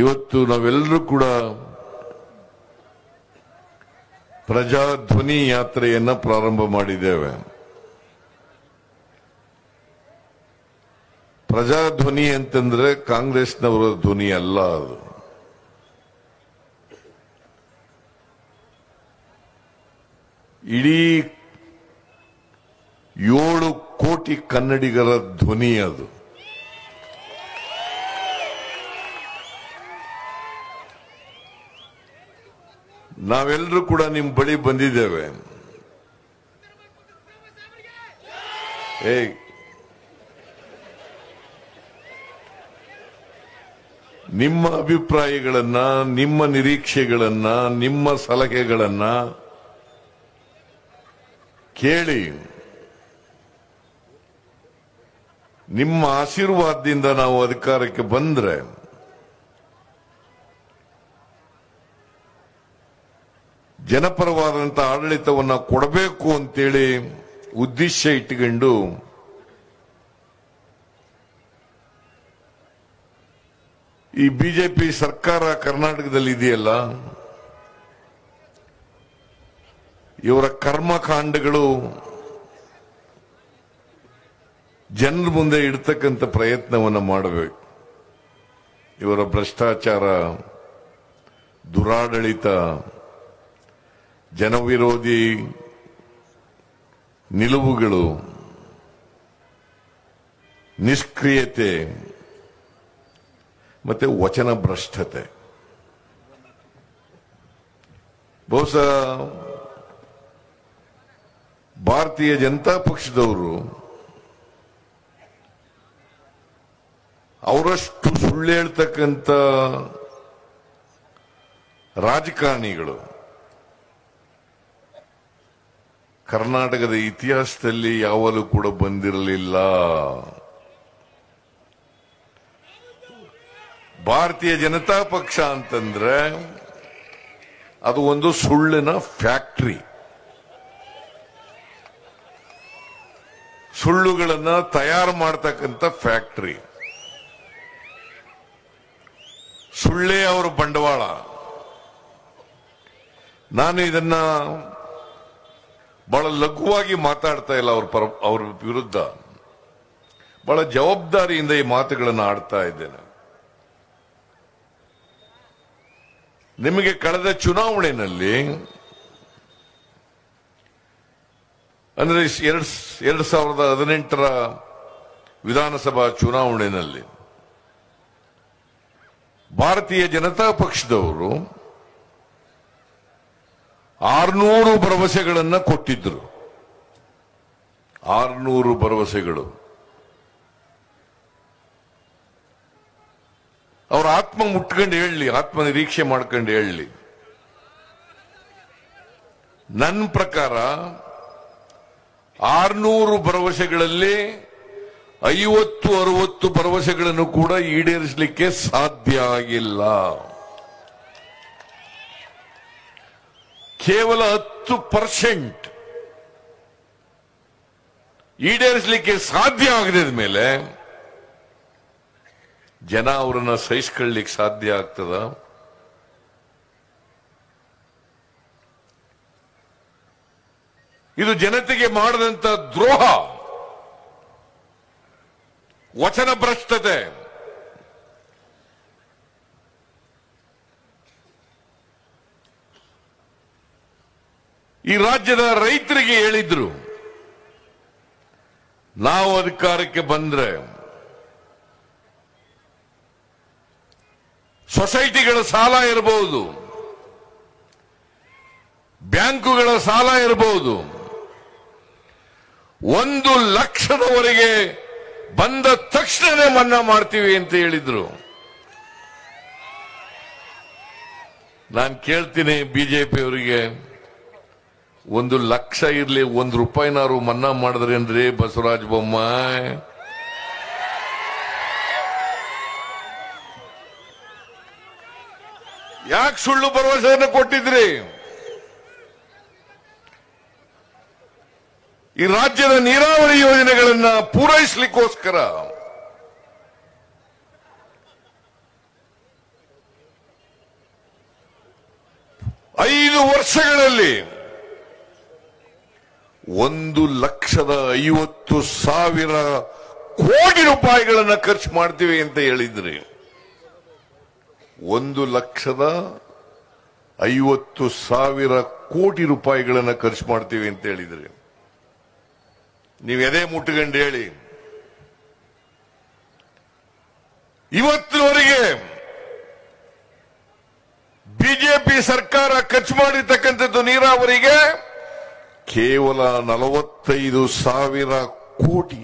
ಇವತ್ತು ನಾವೆಲ್ಲರೂ ಕೂಡ ಪ್ರಜಾ ಧ್ವನಿ ಯಾತ್ರೆಯನ್ನು ಪ್ರಾರಂಭ ಮಾಡಿದ್ದೇವೆ. ಪ್ರಜಾ ಧ್ವನಿ ಅಂತಂದ್ರೆ ಕಾಂಗ್ರೆಸ್ನವರ ಧ್ವನಿ ಅಲ್ಲ, ಅದು ಇಡೀ 7 ಕೋಟಿ ಕನ್ನಡಿಗರ ಧ್ವನಿ. ಅದು ನಾವೆಲ್ಲರೂ ಕೂಡ ನಿಮ್ಮ ಬಳಿ ಬಂದಿದ್ದೇವೆ. ನಿಮ್ಮ ಅಭಿಪ್ರಾಯಗಳನ್ನ, ನಿಮ್ಮ ನಿರೀಕ್ಷೆಗಳನ್ನ, ನಿಮ್ಮ ಸಲಹೆಗಳನ್ನ ಕೇಳಿ ನಿಮ್ಮ ಆಶೀರ್ವಾದದಿಂದ ನಾವು ಅಧಿಕಾರಕ್ಕೆ ಬಂದ್ರೆ ಜನಪರವಾದಂತಹ ಆಡಳಿತವನ್ನು ಕೊಡಬೇಕು ಅಂತೇಳಿ ಉದ್ದೇಶ ಇಟ್ಟುಕೊಂಡು ಈ ಬಿಜೆಪಿ ಸರ್ಕಾರ ಕರ್ನಾಟಕದಲ್ಲಿ ಇದೆಯಲ್ಲ, ಇವರ ಕರ್ಮಕಾಂಡಗಳು ಜನರ ಮುಂದೆ ಇಡತಕ್ಕಂಥ ಪ್ರಯತ್ನವನ್ನು ಮಾಡಬೇಕು. ಇವರ ಭ್ರಷ್ಟಾಚಾರ, ದುರಾಡಳಿತ, ಜನವಿರೋಧಿ ನಿಲುವುಗಳು, ನಿಷ್ಕ್ರಿಯತೆ ಮತ್ತೆ ವಚನ ಭ್ರಷ್ಟತೆ, ಬಹುಶಃ ಭಾರತೀಯ ಜನತಾ ಪಕ್ಷದವರು ಅವರಷ್ಟು ಸುಳ್ಳು ಹೇಳ್ತಕ್ಕಂಥ ರಾಜಕಾರಣಿಗಳು ಕರ್ನಾಟಕದ ಇತಿಹಾಸದಲ್ಲಿ ಯಾವಲೂ ಕೂಡ ಬಂದಿರಲಿಲ್ಲ. ಭಾರತೀಯ ಜನತಾ ಪಕ್ಷ ಅಂತಂದ್ರೆ ಅದು ಒಂದು ಸುಳ್ಳಿನ ಫ್ಯಾಕ್ಟರಿ. ಸುಳ್ಳುಗಳನ್ನು ತಯಾರು ಮಾಡತಕ್ಕಂಥ ಫ್ಯಾಕ್ಟರಿ. ಸುಳ್ಳೇ ಅವರ ಬಂಡವಾಳ. ನಾನು ಇದನ್ನ ಬಹಳ ಲಘುವಾಗಿ ಮಾತಾಡ್ತಾ ಇಲ್ಲ, ಅವ್ರ ವಿರುದ್ಧ ಬಹಳ ಜವಾಬ್ದಾರಿಯಿಂದ ಈ ಮಾತುಗಳನ್ನು ಆಡ್ತಾ ಇದ್ದೇನೆ. ನಿಮಗೆ ಕಳೆದ ಚುನಾವಣೆಯಲ್ಲಿ ಅಂದರೆ 2018 ವಿಧಾನಸಭಾ ಚುನಾವಣೆಯಲ್ಲಿ ಭಾರತೀಯ ಜನತಾ ಪಕ್ಷದವರು 600 ಭರವಸೆಗಳನ್ನು ಕೊಟ್ಟಿದ್ರು. 600 ಭರವಸೆಗಳು. ಅವ್ರ ಆತ್ಮ ಮುಟ್ಕೊಂಡು ಹೇಳಲಿ, ಆತ್ಮ ನಿರೀಕ್ಷೆ ಮಾಡ್ಕೊಂಡು ಹೇಳಲಿ. ನನ್ನ ಪ್ರಕಾರ 600 ಭರವಸೆಗಳಲ್ಲಿ 50-60 ಭರವಸೆಗಳನ್ನು ಕೂಡ ಈಡೇರಿಸಲಿಕ್ಕೆ ಸಾಧ್ಯ ಆಗಿಲ್ಲ. ಕೇವಲ 10% ಈಡೇರಿಸಲಿಕ್ಕೆ ಸಾಧ್ಯ ಆಗದಿದ್ದ ಮೇಲೆ ಜನ ಅವರನ್ನ ಸಹಿಸಿಕೊಳ್ಳಲಿಕ್ಕೆ ಸಾಧ್ಯ ಆಗ್ತದ? ಇದು ಜನತೆಗೆ ಮಾಡಿದಂತ ದ್ರೋಹ, ವಚನ ಭ್ರಷ್ಟತೆ. ಈ ರಾಜ್ಯದ ರೈತರಿಗೆ ಹೇಳಿದ್ರು, ನಾವು ಅಧಿಕಾರಕ್ಕೆ ಬಂದ್ರೆ ಸೊಸೈಟಿಗಳ ಸಾಲ ಇರಬಹುದು, ಬ್ಯಾಂಕುಗಳ ಸಾಲ ಇರಬಹುದು, 1 ಲಕ್ಷದವರೆಗೆ ಬಂದ ತಕ್ಷಣವೇ ಮನ್ನಾ ಮಾಡ್ತೀವಿ ಅಂತ ಹೇಳಿದ್ರು. ನಾನು ಕೇಳ್ತೀನಿ ಬಿಜೆಪಿಯವರಿಗೆ, 1 ಲಕ್ಷ ಇರಲಿ, 1 ರೂಪಾಯಿನಾರು ಮನ್ನಾ ಮಾಡಿದ್ರೆ ಅಂದ್ರೆ ಬಸವರಾಜ ಬೊಮ್ಮಾಯಿ, ಯಾಕೆ ಸುಳ್ಳು ಭರವಸೆಯನ್ನು ಕೊಟ್ಟಿದ್ರಿ? ಈ ರಾಜ್ಯದ ನೀರಾವರಿ ಯೋಜನೆಗಳನ್ನ ಪೂರೈಸಲಿಕ್ಕೋಸ್ಕರ ವರ್ಷಗಳಲ್ಲಿ 1,50,000 ಕೋಟಿ ರೂಪಾಯಿಗಳನ್ನು ಖರ್ಚು ಮಾಡ್ತೀವಿ ಅಂತ ಹೇಳಿದ್ರಿ. 1,50,000 ಕೋಟಿ ರೂಪಾಯಿಗಳನ್ನು ಖರ್ಚು ಮಾಡ್ತೀವಿ ಅಂತ ಹೇಳಿದ್ರಿ. ನೀವು ಎದೆ ಮುಟ್ಟುಕೊಂಡು ಹೇಳಿ, ಇವತ್ತಿನವರೆಗೆ ಬಿಜೆಪಿ ಸರ್ಕಾರ ಖರ್ಚು ಮಾಡಿರ್ತಕ್ಕಂಥದ್ದು ನೀರಾವರಿಗೆ ಕೇವಲ 45,000 ಕೋಟಿ.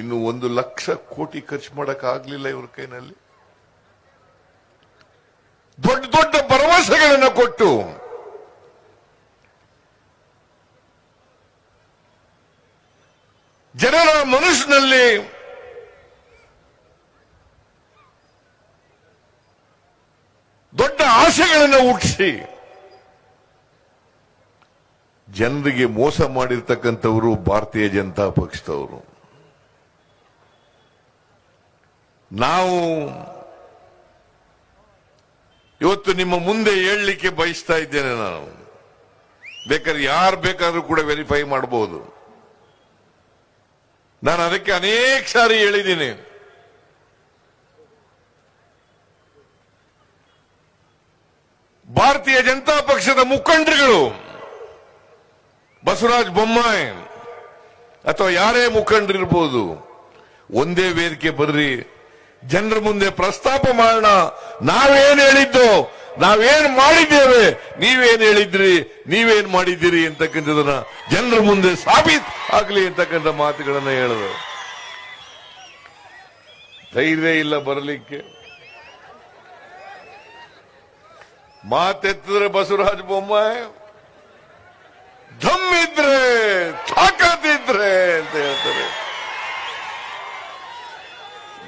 ಇನ್ನು 1,00,000 ಕೋಟಿ ಖರ್ಚು ಮಾಡೋಕ್ಕಾಗಲಿಲ್ಲ ಇವ್ರ ಕೈನಲ್ಲಿ. ದೊಡ್ಡ ದೊಡ್ಡ ಭರವಸೆಗಳನ್ನು ಕೊಟ್ಟು ಜನರ ಮನಸ್ಸಿನಲ್ಲಿ ದೊಡ್ಡ ಆಸೆಗಳನ್ನು ಹುಟ್ಟಿಸಿ ಜನರಿಗೆ ಮೋಸ ಮಾಡಿರ್ತಕ್ಕಂಥವರು ಭಾರತೀಯ ಜನತಾ ಪಕ್ಷದವರು. ನಾವು ಇವತ್ತು ನಿಮ್ಮ ಮುಂದೆ ಹೇಳಲಿಕ್ಕೆ ಬಯಸ್ತಾ ಇದ್ದೇನೆ. ನಾನು ಬೇಕಾದ್ರೆ ಯಾರು ಬೇಕಾದ್ರೂ ಕೂಡ ವೆರಿಫೈ ಮಾಡಬಹುದು. ನಾನು ಅದಕ್ಕೆ ಅನೇಕ ಸಾರಿ ಹೇಳಿದ್ದೀನಿ, ಭಾರತೀಯ ಜನತಾ ಪಕ್ಷದ ಮುಖಂಡರುಗಳು ಬಸವರಾಜ ಬೊಮ್ಮಾಯಿ ಅಥವಾ ಯಾರೇ ಮುಖಂಡರಿರ್ಬೋದು, ಒಂದೇ ವೇದಿಕೆ ಬರ್ರಿ, ಜನರ ಮುಂದೆ ಪ್ರಸ್ತಾಪ ಮಾಡೋಣ. ನಾವೇನ್ ಹೇಳಿದ್ದು, ನಾವೇನ್ ಮಾಡಿದ್ದೇವೆ, ನೀವೇನ್ ಹೇಳಿದ್ರಿ, ನೀವೇನ್ ಮಾಡಿದ್ದೀರಿ ಅಂತಕ್ಕಂಥದನ್ನ ಜನರ ಮುಂದೆ ಸಾಬೀತು ಆಗಲಿ ಅಂತಕ್ಕಂಥ ಮಾತುಗಳನ್ನ ಹೇಳಿದ್ರು. ಧೈರ್ಯ ಇಲ್ಲ ಬರಲಿಕ್ಕೆ. ಮಾತೆತ್ತಿದ್ರೆ ಬಸವರಾಜ ಬೊಮ್ಮಾಯಿ, ಧಮ್ಮಿದ್ರೆ ತಾಕತ್ತಿದ್ರೆ ಅಂತ ಹೇಳ್ತಾರೆ.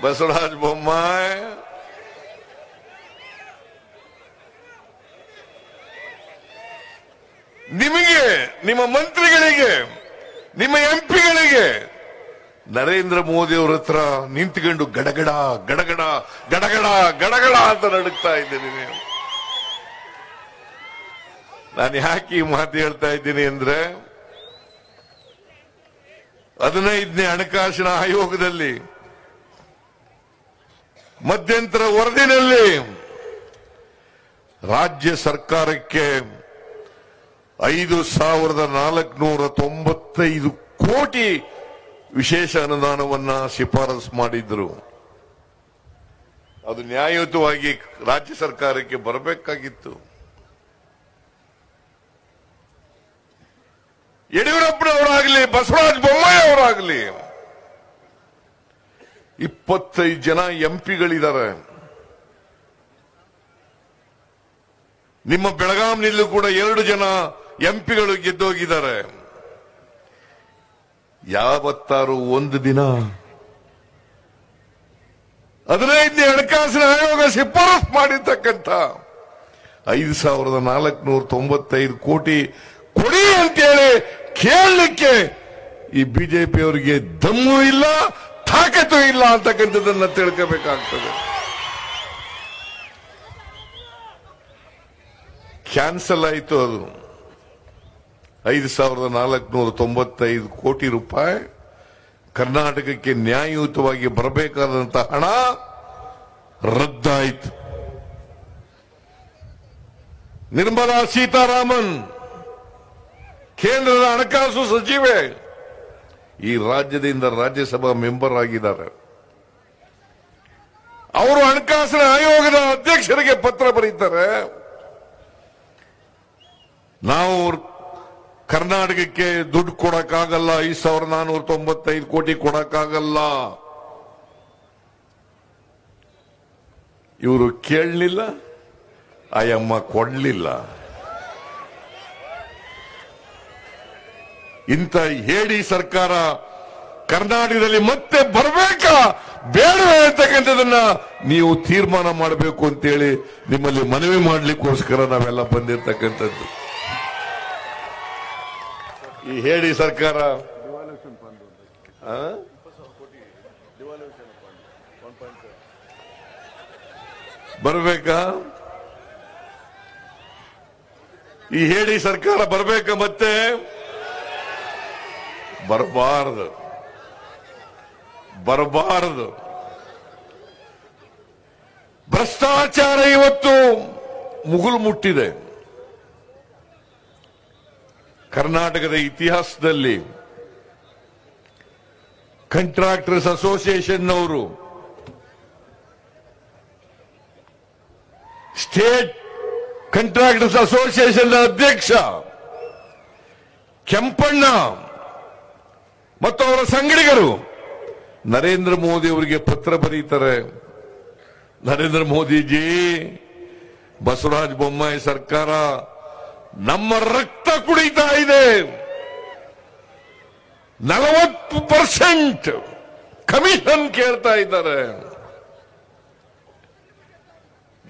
ಬಸವರಾಜ ಬೊಮ್ಮಾಯಿ ನಿಮಗೆ, ನಿಮ್ಮ ಮಂತ್ರಿಗಳಿಗೆ, ನಿಮ್ಮ ಎಂಪಿಗಳಿಗೆ ನರೇಂದ್ರ ಮೋದಿ ಅವರ ಹತ್ರ ನಿಂತ್ಕೊಂಡು ಗಡಗಡ ಗಡಗಡ ಗಡಗಡ ಗಡಗಡ ಅಂತ ನಡುಕ್ತಾ ಇದ್ದೀನಿ. ನಾನು ಯಾಕೆ ಈ ಮಾತು ಹೇಳ್ತಾ ಇದ್ದೀನಿ ಅಂದ್ರೆ, 15ನೇ ಹಣಕಾಸಿನ ಆಯೋಗದಲ್ಲಿ ಮಧ್ಯಂತರ ವರದಿನಲ್ಲಿ ರಾಜ್ಯ ಸರ್ಕಾರಕ್ಕೆ 5,495 ಕೋಟಿ ವಿಶೇಷ ಅನುದಾನವನ್ನ ಶಿಫಾರಸು ಮಾಡಿದ್ರು. ಅದು ನ್ಯಾಯಯುತವಾಗಿ ರಾಜ್ಯ ಸರ್ಕಾರಕ್ಕೆ ಬರಬೇಕಾಗಿತ್ತು. ಯಡಿಯೂರಪ್ಪನವರಾಗಲಿ, ಬಸವರಾಜ ಬೊಮ್ಮಾಯಿ ಅವರಾಗಲಿ, 25 ಜನ ಎಂಪಿಗಳಿದ್ದಾರೆ. ನಿಮ್ಮ ಬೆಳಗಾವಿನಲ್ಲೂ ಕೂಡ 2 ಜನ ಎಂಪಿಗಳು ಗೆದ್ದೋಗಿದ್ದಾರೆ. ಯಾವತ್ತಾರು ಒಂದು ದಿನ 15ನೇ ಹಣಕಾಸಿನ ಆಯೋಗ ಶಿಫಾರಸು ಮಾಡಿರ್ತಕ್ಕಂಥ 5,495 ಕೋಟಿ ಕೊಡಿ ಅಂತೇಳಿ ಕೇಳಲಿಕ್ಕೆ ಈ ಬಿಜೆಪಿ ಅವರಿಗೆ ದಮ್ಮು ಇಲ್ಲ, ತಾಕತ್ತು ಇಲ್ಲ ಅಂತಕ್ಕಂಥದ್ದನ್ನ ತಿಳ್ಕೋಬೇಕಾಗ್ತದೆ. ಕ್ಯಾನ್ಸಲ್ ಆಯಿತು ಅದು. 5,495 ಕೋಟಿ ರೂಪಾಯಿ ಕರ್ನಾಟಕಕ್ಕೆ ನ್ಯಾಯಯುತವಾಗಿ ಬರಬೇಕಾದಂತಹ ಹಣ ರದ್ದಾಯಿತು. ನಿರ್ಮಲಾ ಸೀತಾರಾಮನ್ ಕೇಂದ್ರದ ಹಣಕಾಸು ಸಚಿವೆ, ಈ ರಾಜ್ಯದಿಂದ ರಾಜ್ಯಸಭಾ ಮೆಂಬರ್ ಆಗಿದ್ದಾರೆ. ಅವರು ಹಣಕಾಸಿನ ಆಯೋಗದ ಅಧ್ಯಕ್ಷರಿಗೆ ಪತ್ರ ಬರೀತಾರೆ, ನಾವು ಕರ್ನಾಟಕಕ್ಕೆ ದುಡ್ಡು ಕೊಡಕ್ಕಾಗಲ್ಲ, 5,495 ಕೋಟಿ ಕೊಡಕ್ಕಾಗಲ್ಲ. ಇವರು ಕೇಳಲಿಲ್ಲ, ಆಯಮ್ಮ ಕೊಡಲಿಲ್ಲ. ಇಂಥ ಹೇಳಿ ಸರ್ಕಾರ ಕರ್ನಾಟಕದಲ್ಲಿ ಮತ್ತೆ ಬರಬೇಕಾ ಬೇಡವೇ ಅಂತಕ್ಕಂಥದನ್ನ ನೀವು ತೀರ್ಮಾನ ಮಾಡಬೇಕು ಅಂತೇಳಿ ನಿಮ್ಮಲ್ಲಿ ಮನವಿ ಮಾಡಲಿಕ್ಕೋಸ್ಕರ ನಾವೆಲ್ಲ ಬಂದಿರತಕ್ಕಂಥದ್ದು. ಈ ಹೇಳಿ ಸರ್ಕಾರ ಬರಬೇಕಾ? ಈ ಹೇಳಿ ಸರ್ಕಾರ ಬರಬೇಕು ಮತ್ತೆ ಬರಬಾರದು. ಭ್ರಷ್ಟಾಚಾರ ಇವತ್ತು ಮುಗುಲು ಮುಟ್ಟಿದೆ. ಕರ್ನಾಟಕದ ಇತಿಹಾಸದಲ್ಲಿ ಕಾಂಟ್ರಾಕ್ಟರ್ಸ್ ಅಸೋಸಿಯೇಷನ್ ಅವರು ಸ್ಟೇಟ್ ಕಾಂಟ್ರಾಕ್ಟರ್ಸ್ ಅಸೋಸಿಯೇಷನ್ ಅಧ್ಯಕ್ಷ ಕೆಂಪಣ್ಣ ಮತ್ತು ಅವರ ಸಂಗಡಿಗರು ನರೇಂದ್ರ ಮೋದಿ ಅವರಿಗೆ ಪತ್ರ ಬರೀತಾರೆ. ನರೇಂದ್ರ ಮೋದಿಜಿ, ಬಸವರಾಜ ಬೊಮ್ಮಾಯಿ ಸರ್ಕಾರ ನಮ್ಮ ರಕ್ತ ಕುಡಿತಾ ಇದೆ. 40% ಕಮಿಷನ್ ಕೇಳ್ತಾ ಇದ್ದಾರೆ.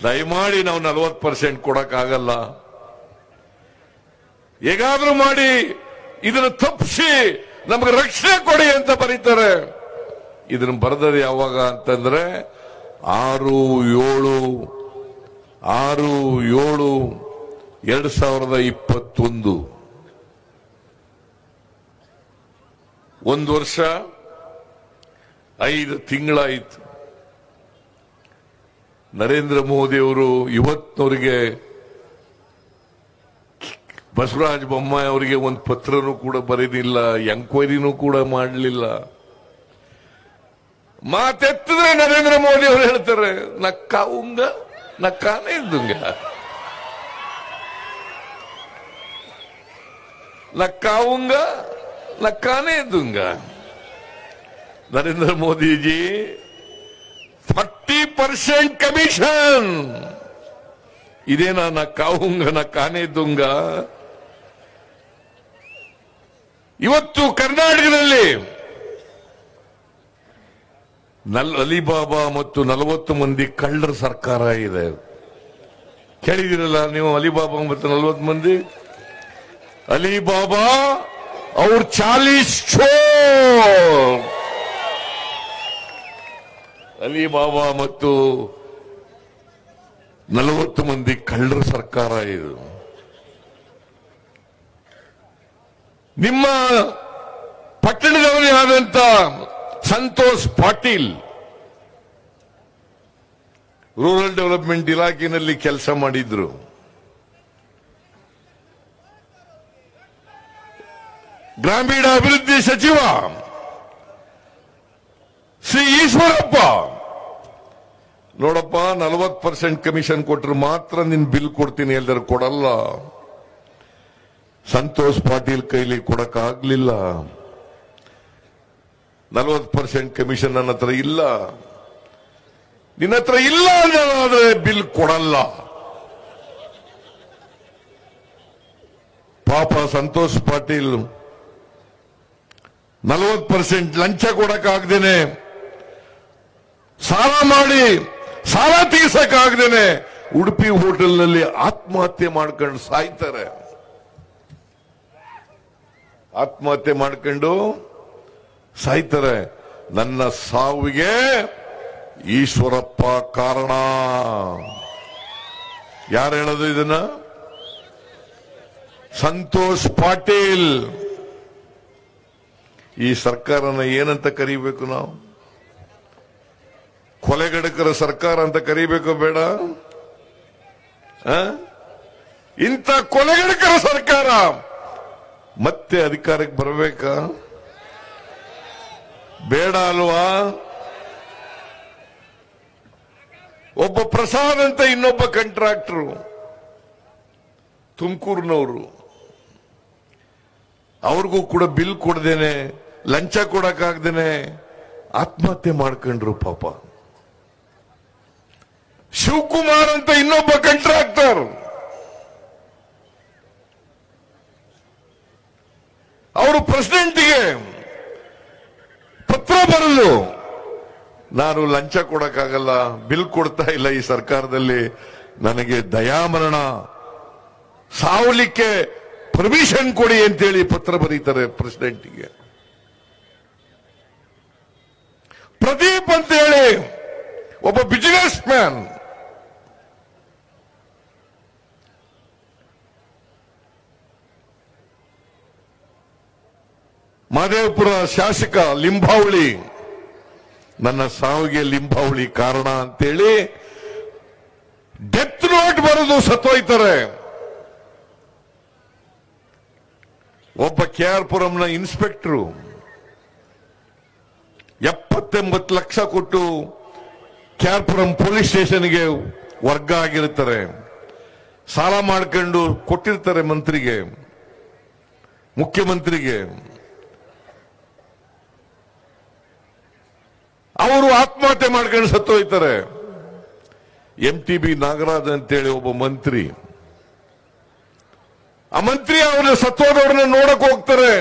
ದಯಮಾಡಿ ನಾವು 40% ಕೊಡಕ್ಕಾಗಲ್ಲ, ಹೇಗಾದ್ರೂ ಮಾಡಿ ಇದನ್ನು ತಪ್ಪಿಸಿ ನಮಗೆ ರಕ್ಷಣೆ ಕೊಡಿ ಅಂತ ಬರೀತಾರೆ. ಇದನ್ನು ಬರೆದದು ಯಾವಾಗ ಅಂತಂದ್ರೆ 6/7/2021, ಒಂದು ವರ್ಷ 5 ತಿಂಗಳಾಯಿತು. ನರೇಂದ್ರ ಮೋದಿ ಅವರು ಇವತ್ತಿನವರಿಗೆ ಬಸವರಾಜ ಬೊಮ್ಮಾಯಿ ಅವರಿಗೆ ಒಂದು ಪತ್ರನೂ ಕೂಡ ಬರೆದಿಲ್ಲ, ಎಂಕ್ವೈರಿನೂ ಕೂಡ ಮಾಡಲಿಲ್ಲ. ಮಾತೆತ್ತಿದ್ರೆ ನರೇಂದ್ರ ಮೋದಿ ಅವರು ಹೇಳ್ತಾರೆ ನಕ್ಕ ಉಂಗ ನಕ್ಕಾನೇ ಇದ್ದುಂಗ ನಕ್ಕ ಉಂಗ ನಕ್ಕಾನೇ ಇದ್ದುಂಗ. ನರೇಂದ್ರ ಮೋದಿಜಿ 40% ಕಮಿಷನ್ ಇದೇನ ನಕ್ಕ ಉಂಗ ನಕ್ಕಾನೇ ಇದ್ದುಂಗ. ಇವತ್ತು ಕರ್ನಾಟಕದಲ್ಲಿ ಅಲಿಬಾಬಾ ಮತ್ತು 40 ಮಂದಿ ಕಳ್ಳರ ಸರ್ಕಾರ ಇದೆ. ಕೇಳಿದಿರಲ್ಲ ನೀವು ಅಲಿಬಾಬಾ ಮತ್ತು 40 ಮಂದಿ. ಅಲಿಬಾಬಾ ಅವ್ರ 40 ಚೋರ್, ಅಲಿಬಾಬಾ ಮತ್ತು 40 ಮಂದಿ ಕಳ್ಳರ ಸರ್ಕಾರ ಇದು. ನಿಮ್ಮ ಪಟ್ಟಣದವರೇ ಆದಂತ ಸಂತೋಷ್ ಪಾಟೀಲ್ ರೂರಲ್ ಡೆವಲಪ್ಮೆಂಟ್ ಇಲಾಖೆಯಲ್ಲಿ ಕೆಲಸ ಮಾಡಿದ್ರು. ಗ್ರಾಮೀಣ ಅಭಿವೃದ್ಧಿ ಸಚಿವ ಶ್ರೀ ಈಶ್ವರಪ್ಪ, ನೋಡಪ್ಪ 40% ಕಮಿಷನ್ ಕೊಟ್ಟರು ಮಾತ್ರ ನಿನ್ ಬಿಲ್ ಕೊಡ್ತೀನಿ, ಎಲ್ಲರೂ ಕೊಡಲ್ಲ. ಸಂತೋಷ್ ಪಾಟೀಲ್ ಕೈಲಿ ಕೊಡಕ್ಕಾಗ್ಲಿಲ್ಲ, 40% ಕಮಿಷನ್ ನನ್ನ ಹತ್ರ ಇಲ್ಲ, ನಿನ್ನ ಹತ್ರ ಇಲ್ಲ ಅಂದ್ರೆ ಬಿಲ್ ಕೊಡಲ್ಲ. ಪಾಪ ಸಂತೋಷ್ ಪಾಟೀಲ್ 40% ಲಂಚ ಕೊಡಕ್ಕಾಗ್ದೇನೆ, ಸಾಲ ಮಾಡಿ ಸಾಲ ತೀರ್ಸಕ್ಕಾಗ್ದೇನೆ ಉಡುಪಿ ಹೋಟೆಲ್ನಲ್ಲಿ ಆತ್ಮಹತ್ಯೆ ಮಾಡ್ಕೊಂಡು ಸಾಯ್ತಾರೆ. ಆತ್ಮಹತ್ಯೆ ಮಾಡ್ಕೊಂಡು ಸಾಯ್ತಾರೆ. ನನ್ನ ಸಾವಿಗೆ ಈಶ್ವರಪ್ಪ ಕಾರಣ. ಯಾರು ಹೇಳೋದು ಇದನ್ನ? ಸಂತೋಷ್ ಪಾಟೀಲ್. ಈ ಸರ್ಕಾರನ ಏನಂತ ಕರೀಬೇಕು ನಾವು? ಕೊಲೆಗಡಕರ ಸರ್ಕಾರ ಅಂತ ಕರೀಬೇಕು ಬೇಡ? ಇಂಥ ಕೊಲೆಗಡಕರ ಸರ್ಕಾರ ಮತ್ತೆ ಅಧಿಕಾರಕ್ಕೆ ಬರಬೇಕಾ? ಬೇಡ ಅಲ್ವಾ? ಒಬ್ಬ ಪ್ರಸಾದ್ ಅಂತ ಇನ್ನೊಬ್ಬ ಕಾಂಟ್ರಾಕ್ಟರು ತುಮಕೂರಿನವರು, ಅವ್ರಿಗೂ ಕೂಡ ಬಿಲ್ ಕೊಡದೇನೆ ಲಂಚ ಕೊಡಕ್ಕಾಗ್ದೇನೆ ಆತ್ಮಹತ್ಯೆ ಮಾಡ್ಕೊಂಡ್ರು ಪಾಪ. ಶಿವಕುಮಾರ್ ಅಂತ ಇನ್ನೊಬ್ಬ ಕಾಂಟ್ರಾಕ್ಟರ್, ಅವರು ಪ್ರೆಸಿಡೆಂಟ್ಗೆ ಪತ್ರ ಬರಲು ನಾನು ಲಂಚ ಕೊಡಕ್ಕಾಗಲ್ಲ, ಬಿಲ್ ಕೊಡ್ತಾ ಇಲ್ಲ, ಈ ಸರ್ಕಾರದಲ್ಲಿ ನನಗೆ ದಯಾಮರಣ ಸಾವಲಿಕ್ಕೆ ಪರ್ಮಿಷನ್ ಕೊಡಿ ಅಂತೇಳಿ ಪತ್ರ ಬರೀತಾರೆ ಪ್ರೆಸಿಡೆಂಟ್ಗೆ. ಪ್ರದೀಪ್ ಅಂತ ಹೇಳಿ ಒಬ್ಬ ಬಿಸಿನೆಸ್ ಮ್ಯಾನ್, ಮಾದೇವಪುರ ಶಾಸಕ ಲಿಂಬಾವಳಿ ನನ್ನ ಸಾವಿಗೆ ಲಿಂಬಾವಳಿ ಕಾರಣ ಅಂತೇಳಿ ಡೆತ್ ನೋಟ್ ಬರೆದು ಸತ್ತೋಯ್ತಾರೆ. ಒಬ್ಬ ಕೆ ಆರ್ ಪುರಂನ ಇನ್ಸ್ಪೆಕ್ಟರು 79 ಲಕ್ಷ ಕೊಟ್ಟು ಕೆ ಆರ್ ಪುರಂ ಪೊಲೀಸ್ ಸ್ಟೇಷನ್ಗೆ ವರ್ಗ ಆಗಿರ್ತಾರೆ, ಸಾಲ ಮಾಡ್ಕೊಂಡು ಕೊಟ್ಟಿರ್ತಾರೆ ಮಂತ್ರಿಗೆ, ಮುಖ್ಯಮಂತ್ರಿಗೆ. ಅವರು ಆತ್ಮಹತ್ಯೆ ಮಾಡ್ಕೊಂಡು ಸತ್ತೋಯ್ತಾರೆ. MTB ನಾಗರಾಜ್ ಅಂತೇಳಿ ಒಬ್ಬ ಮಂತ್ರಿ, ಆ ಮಂತ್ರಿ ಅವರ ಸತ್ತೋದವ್ರನ್ನ ನೋಡಕ್ ಹೋಗ್ತಾರೆ,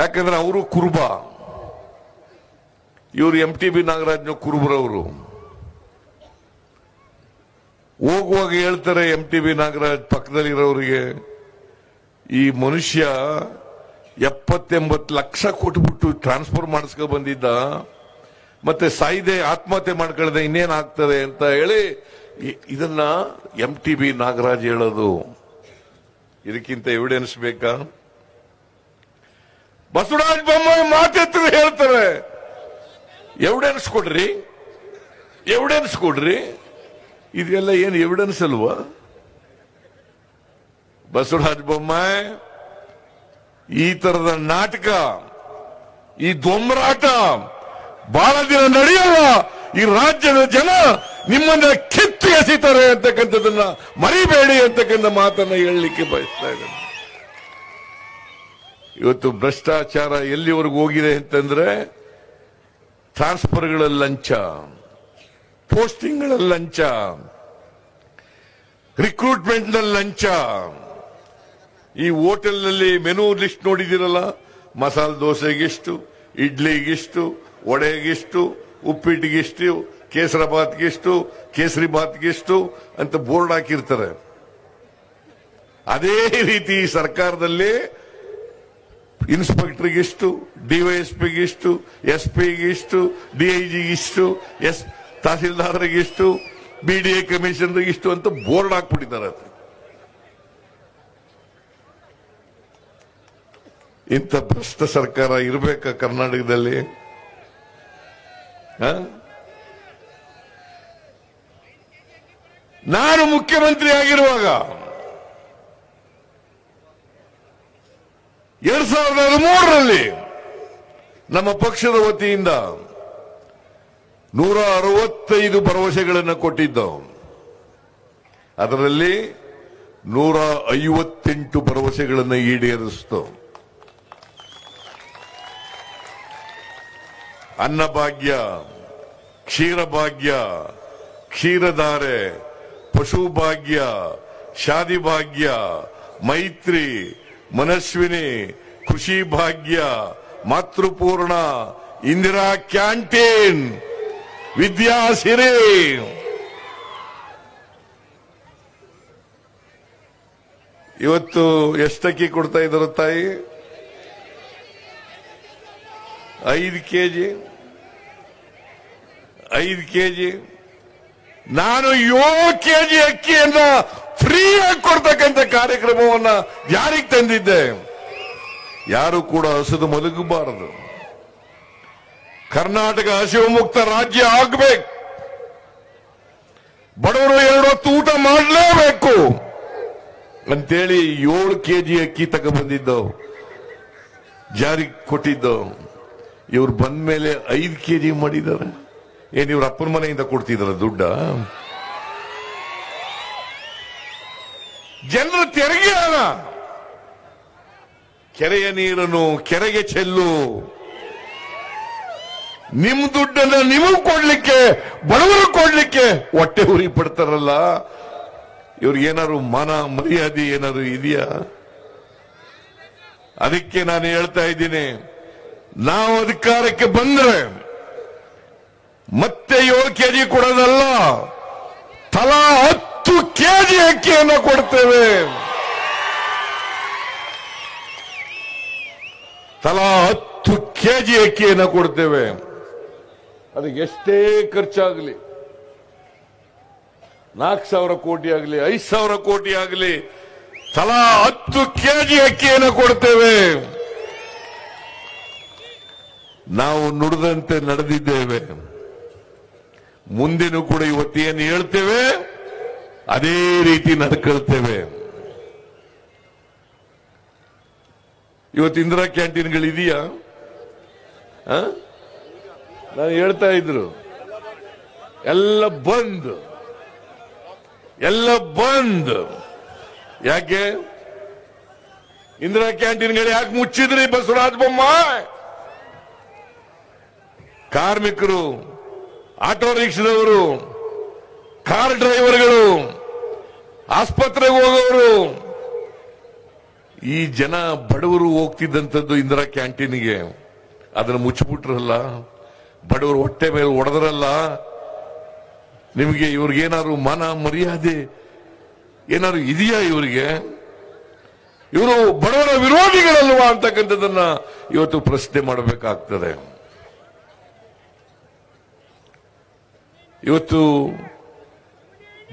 ಯಾಕಂದ್ರೆ ಅವರು ಕುರುಬ, ಇವರು MTB ನಾಗರಾಜ್ನ ಕುರುಬರವರು. ಹೋಗುವಾಗ ಹೇಳ್ತಾರೆ MTB ನಾಗರಾಜ್ ಪಕ್ಕದಲ್ಲಿರೋರಿಗೆ, ಈ ಮನುಷ್ಯ 79 ಲಕ್ಷ ಕೊಟ್ಬಿಟ್ಟು ಟ್ರಾನ್ಸ್ಫರ್ ಮಾಡಿಸ್ಕೊಂಡು ಬಂದಿದ್ದ, ಮತ್ತೆ ಸಾಯಿದೆ ಆತ್ಮಹತ್ಯೆ ಮಾಡ್ಕೊಳ್ಳದೆ ಇನ್ನೇನಾಗ್ತದೆ ಅಂತ ಹೇಳಿ ಇದನ್ನ MTB ನಾಗರಾಜ್ ಹೇಳೋದು. ಇದಕ್ಕಿಂತ ಎವಿಡೆನ್ಸ್ ಬೇಕಾ? ಬಸವರಾಜ ಬೊಮ್ಮಾಯಿ ಮಾತೆತ್ತಿದ್ರೆ ಹೇಳ್ತಾರೆ ಎವಿಡೆನ್ಸ್ ಕೊಡ್ರಿ, ಎವಿಡೆನ್ಸ್ ಕೊಡ್ರಿ. ಇದೆಲ್ಲ ಏನು ಎವಿಡೆನ್ಸ್ ಅಲ್ವಾ? ಬಸವರಾಜ ಬೊಮ್ಮಾಯಿ ಈ ತರದ ನಾಟಕ, ಈ ದೊಂಬರಾಟ ಬಹಳ ದಿನ ನಡೆಯಲ್ಲ. ಈ ರಾಜ್ಯದ ಜನ ನಿಮ್ಮನ್ನ ಕಿತ್ತು ಎಸಿತಾರೆ ಅಂತಕ್ಕಂಥದ್ದನ್ನ ಮರಿಬೇಡಿ ಅಂತಕ್ಕಂಥ ಮಾತನ್ನ ಹೇಳಲಿಕ್ಕೆ ಬಯಸ್ತಾ ಇದ್ದಾರೆ. ಇವತ್ತು ಭ್ರಷ್ಟಾಚಾರ ಎಲ್ಲಿವರೆಗೂ ಹೋಗಿದೆ ಅಂತಂದ್ರೆ ಟ್ರಾನ್ಸ್ಫರ್ಗಳ ಲಂಚ, ಪೋಸ್ಟಿಂಗ್ಗಳ ಲಂಚ, ರಿಕ್ರೂಟ್ಮೆಂಟ್ನ ಲಂಚ. ಈ ಹೋಟೆಲ್ನಲ್ಲಿ ಮೆನು ಲಿಸ್ಟ್ ನೋಡಿದಿರಲ್ಲ, ಮಸಾಲೆ ದೋಸೆಗಿಷ್ಟು, ಇಡ್ಲಿಗಿಷ್ಟು, ವಡೆಗಿಷ್ಟು, ಉಪ್ಪಿಟ್ಟಿಗಿಷ್ಟು, ಕೇಸರಬಾತ್ಗಿಷ್ಟು, ಕೇಸರಿ ಬಾತ್ಗಿಷ್ಟು ಅಂತ ಬೋರ್ಡ್ ಹಾಕಿರ್ತಾರೆ. ಅದೇ ರೀತಿ ಸರ್ಕಾರದಲ್ಲಿ ಇನ್ಸ್ಪೆಕ್ಟರ್ಗಿಷ್ಟು, DYSPಗಿಷ್ಟು, SP ಗಿಷ್ಟು, DIG ಗಿಷ್ಟು, ತಹಸೀಲ್ದಾರ್ಗಿಷ್ಟು, BDA ಕಮಿಷನರ್ಗಿಷ್ಟು ಅಂತ ಬೋರ್ಡ್ ಹಾಕ್ಬಿಟ್ಟಿದ್ದಾರೆ. ಇಂಥ ಭ್ರಷ್ಟ ಸರ್ಕಾರ ಇರಬೇಕಾ ಕರ್ನಾಟಕದಲ್ಲಿ? ನಾನು ಮುಖ್ಯಮಂತ್ರಿ ಆಗಿರುವಾಗ 2013 ನಮ್ಮ ಪಕ್ಷದ ವತಿಯಿಂದ 165 ಭರವಸೆಗಳನ್ನು ಕೊಟ್ಟಿದ್ದವು. ಅದರಲ್ಲಿ 158 ಭರವಸೆಗಳನ್ನು ಈಡೇರಿಸಿತು. ಅನ್ನಭಾಗ್ಯ, ಕ್ಷೀರಭಾಗ್ಯ, ಕ್ಷೀರಧಾರೆ, ಪಶುಭಾಗ್ಯ, ಶಾದಿ ಭಾಗ್ಯ, ಮೈತ್ರಿ, ಮನಸ್ವಿನಿ, ಕೃಷಿ ಭಾಗ್ಯ, ಮಾತೃಪೂರ್ಣ, ಇಂದಿರಾ ಕ್ಯಾಂಟೀನ್, ವಿದ್ಯಾಸಿರಿ. ಇವತ್ತು ಎಷ್ಟಕ್ಕಿ ಕೊಡ್ತಾ ಇದ್ದಾರೆ ತಾಯಿ? 5 ಕೆಜಿ, 5 ಕೆಜಿ. ನಾನು 7 ಕೆಜಿ ಅಕ್ಕಿಯನ್ನ ಫ್ರೀ ಆಗಿ ಕೊಡ್ತಕ್ಕಂಥ ಕಾರ್ಯಕ್ರಮವನ್ನ ಯಾರಿಗೆ ತಂದಿದ್ದೆ? ಯಾರು ಕೂಡ ಹಸಿದು ಮಲಗಬಾರದು, ಕರ್ನಾಟಕ ಹಸಿವು ಮುಕ್ತ ರಾಜ್ಯ ಆಗಬೇಕು, ಬಡವರು 2 ಹೊತ್ತು ಊಟ ಮಾಡಲೇಬೇಕು ಅಂತೇಳಿ 7 ಕೆಜಿ ಅಕ್ಕಿ ತಗೊಬಂದಿದ್ದವು, ಜಾರಿಗೆ ಕೊಟ್ಟಿದ್ದವು. ಇವ್ರು ಬಂದ ಮೇಲೆ 5 ಕೆಜಿ ಮಾಡಿದ್ದಾರೆ. ಏನ್ ಇವ್ರ ಅಪ್ಪನ ಮನೆಯಿಂದ ಕೊಡ್ತಿದಾರ ದುಡ್ಡ? ಜನರ ತೆರಿಗೆ ಹಣ, ಕೆರೆಯ ನೀರನ್ನು ಕೆರೆಗೆ ಚೆಲ್ಲು, ನಿಮ್ ದುಡ್ಡನ್ನ ನಿಮಗೂ ಕೊಡ್ಲಿಕ್ಕೆ, ಬಡವರು ಕೊಡ್ಲಿಕ್ಕೆ ಹೊಟ್ಟೆ ಉರಿ ಪಡ್ತಾರಲ್ಲ, ಇವ್ರಿಗೇನಾದ್ರು ಮಾನ ಮರ್ಯಾದೆ ಏನಾದ್ರು ಇದೆಯಾ? ಅದಕ್ಕೆ ನಾನು ಹೇಳ್ತಾ ಇದ್ದೀನಿ, ನಾವು ಅಧಿಕಾರಕ್ಕೆ ಬಂದ್ರೆ ಮತ್ತೆ 7 ಕೆಜಿ ಕೊಡೋದಲ್ಲ, ತಲಾ 10 ಕೆಜಿ ಅಕ್ಕಿಯನ್ನು ಕೊಡ್ತೇವೆ. ತಲಾ 10 ಕೆಜಿ ಅಕ್ಕಿಯನ್ನು ಕೊಡ್ತೇವೆ. ಅದಕ್ಕೆ ಎಷ್ಟೇ ಖರ್ಚಾಗಲಿ, 4,000 ಕೋಟಿ ಆಗಲಿ, 5,000 ಕೋಟಿ ಆಗಲಿ, ತಲಾ 10 ಕೆಜಿ ಅಕ್ಕಿಯನ್ನು ಕೊಡ್ತೇವೆ. ನಾವು ನುಡಿದಂತೆ ನಡೆದಿದ್ದೇವೆ. ಮುಂದಿನೂ ಕೂಡ ಇವತ್ತು ಏನು ಹೇಳ್ತೇವೆ ಅದೇ ರೀತಿ ನಡ್ಕೊಳ್ತೇವೆ. ಇವತ್ತು ಇಂದಿರಾ ಕ್ಯಾಂಟೀನ್ಗಳಿದೆಯಾ? ನಾನು ಹೇಳ್ತಾ ಇದ್ರು ಎಲ್ಲ ಬಂದ್, ಎಲ್ಲ ಬಂದ್. ಯಾಕೆ ಇಂದಿರಾ ಕ್ಯಾಂಟೀನ್ಗಳು ಯಾಕೆ ಮುಚ್ಚಿದ್ರಿ ಬಸವರಾಜ ಬೊಮ್ಮಾಯಿ? ಕಾರ್ಮಿಕರು, ಆಟೋ ರಿಕ್ಷಾದವರು, ಕಾರ್ ಡ್ರೈವರ್ಗಳು, ಆಸ್ಪತ್ರೆಗೆ ಹೋಗೋರು, ಈ ಜನ ಬಡವರು ಹೋಗ್ತಿದ್ದಂಥದ್ದು ಇಂದಿರಾ ಕ್ಯಾಂಟೀನ್ಗೆ. ಅದನ್ನು ಮುಚ್ಚಿಬಿಟ್ರಲ್ಲ, ಬಡವರು ಹೊಟ್ಟೆ ಮೇಲೆ ಹೊಡೆದ್ರಲ್ಲ, ನಿಮಗೆ ಇವ್ರಿಗೇನಾದ್ರು ಮಾನ ಮರ್ಯಾದೆ ಏನಾದ್ರು ಇದೆಯಾ? ಇವರಿಗೆ ಇವರು ಬಡವರ ವಿರೋಧಿಗಳಲ್ವಾ ಅಂತಕ್ಕಂಥದ್ದನ್ನ ಇವತ್ತು ಪ್ರಶ್ನೆ ಮಾಡಬೇಕಾಗ್ತದೆ. ಇವತ್ತು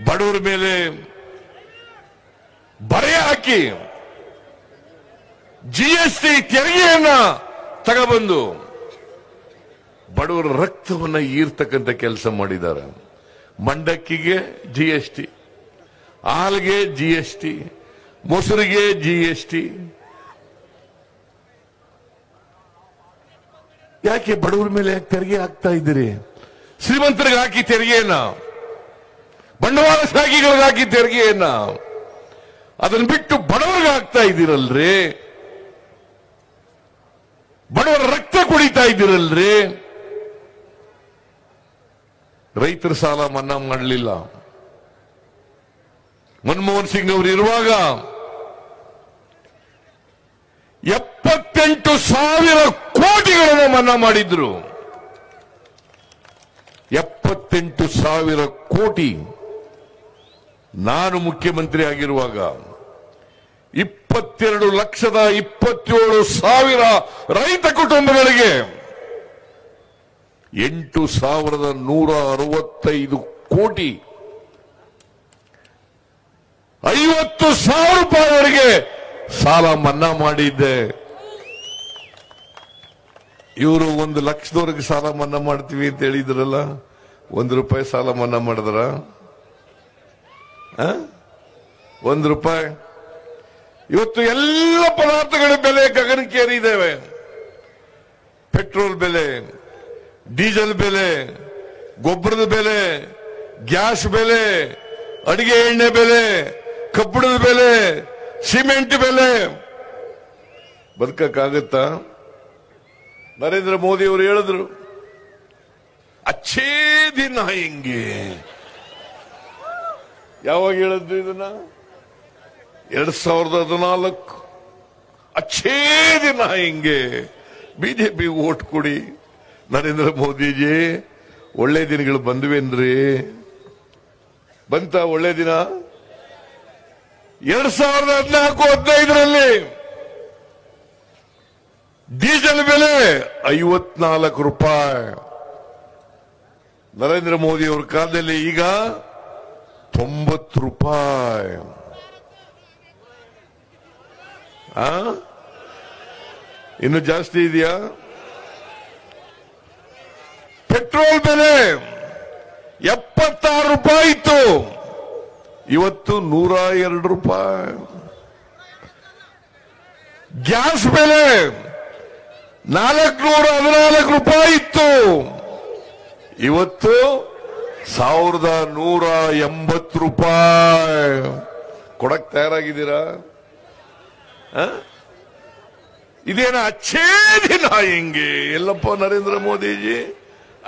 ಬಡವರ ಮೇಲೆ ಬರೆ ಹಾಕಿ GST ತೆರಿಗೆಯನ್ನ ತಗೊಬಂದು ಬಡವರ ರಕ್ತವನ್ನ ಈರ್ತಕ್ಕಂಥ ಕೆಲಸ ಮಾಡಿದ್ದಾರೆ. ಮಂಡಕ್ಕಿಗೆ GST, ಹಾಲ್ಗೆ GST, ಮೊಸರಿಗೆ GST. ಯಾಕೆ ಬಡವರ ಮೇಲೆ ತೆರಿಗೆ ಹಾಕ್ತಾ ಇದ್ದೀರಿ? ಶ್ರೀಮಂತರಿಗೆ ಹಾಕಿ ತೆರಿಗೆಯನ್ನ, ಬಂಡವಾಳಶಾಹಿಗಳಿಗೆ ಹಾಕಿ ತೆರಿಗೆಯನ್ನ, ಅದನ್ನ ಬಿಟ್ಟು ಬಡವರಿಗೆ ಹಾಕ್ತಾ ಇದ್ದೀರಲ್ರಿ, ಬಡವರ ರಕ್ತ ಕುಡಿತಾ ಇದ್ದೀರಲ್ರಿ. ರೈತರ ಸಾಲ ಮನ್ನಾ ಮಾಡಲಿಲ್ಲ. ಮನಮೋಹನ್ ಸಿಂಗ್ ಅವರು ಇರುವಾಗ 78,000 ಕೋಟಿಗಳನ್ನು ಮನ್ನಾ ಮಾಡಿದ್ರು. 78,000 ಕೋಟಿ. ನಾನು ಮುಖ್ಯಮಂತ್ರಿ ಆಗಿರುವಾಗ 22,27,000 ರೈತ ಕುಟುಂಬಗಳಿಗೆ 8,165 ಕೋಟಿ, 50,000 ರೂಪಾಯಿವರೆಗೆ ಸಾಲ ಮನ್ನಾ ಮಾಡಿದ್ದೆ. ಇವರು 1,00,000ವರೆಗೆ ಸಾಲ ಮನ್ನಾ ಮಾಡ್ತೀವಿ ಅಂತ ಹೇಳಿದ್ರಲ್ಲ, 1 ರೂಪಾಯಿ ಸಾಲ ಮನ್ನಾ ಮಾಡಿದ್ರ? 1 ರೂಪಾಯಿ. ಇವತ್ತು ಎಲ್ಲ ಪದಾರ್ಥಗಳ ಬೆಲೆ ಗಗನಕ್ಕೇರಿದ್ದೇವೆ. ಪೆಟ್ರೋಲ್ ಬೆಲೆ, ಡೀಸೆಲ್ ಬೆಲೆ, ಗೊಬ್ಬರದ ಬೆಲೆ, ಗ್ಯಾಸ್ ಬೆಲೆ, ಅಡಿಗೆ ಎಣ್ಣೆ ಬೆಲೆ, ಕಬ್ಬಿಣದ ಬೆಲೆ, ಸಿಮೆಂಟ್ ಬೆಲೆ. ಬದುಕಕ್ಕಾಗತ್ತಾ? ನರೇಂದ್ರ ಮೋದಿ ಅವರು ಹೇಳಿದ್ರು, ಅಚ್ಚೇ ದಿನ ಹಿಂಗೆ. ಯಾವಾಗ ಹೇಳಿದ್ರು ಇದನ್ನ? 2014. ಅಚ್ಚೇ ದಿನ ಹಿಂಗೆ. ಬಿಜೆಪಿ ಓಟ್ ಕೊಡಿ ನರೇಂದ್ರ ಮೋದಿಜಿ, ಒಳ್ಳೆ ದಿನಗಳು ಬಂದ್ವೇನ್ರಿ? ಬಂತ ಒಳ್ಳೆ ದಿನ? 2014-15ರಲ್ಲಿ ಡೀಸೆಲ್ ಬೆಲೆ 54 ರೂಪಾಯಿ. ನರೇಂದ್ರ ಮೋದಿ ಅವರ ಕಾಲದಲ್ಲಿ ಈಗ 90 ರೂಪಾಯಿ. ಇನ್ನು ಜಾಸ್ತಿ ಇದೆಯಾ? ಪೆಟ್ರೋಲ್ ಬೆಲೆ 76 ರೂಪಾಯಿ ಇತ್ತು, ಇವತ್ತು 102 ರೂಪಾಯಿ. ಗ್ಯಾಸ್ ಬೆಲೆ 414 ರೂಪಾಯಿ ಇತ್ತು, ಇವತ್ತು 1,180 ರೂಪಾಯಿ. ಕೊಡಕ್ ತಯಾರಾಗಿದ್ದೀರಾ? ಇದೇನ ಅಚ್ಚೇ ದಿನ ಹೆಂಗೆ? ಎಲ್ಲಪ್ಪ ನರೇಂದ್ರ ಮೋದಿಜಿ,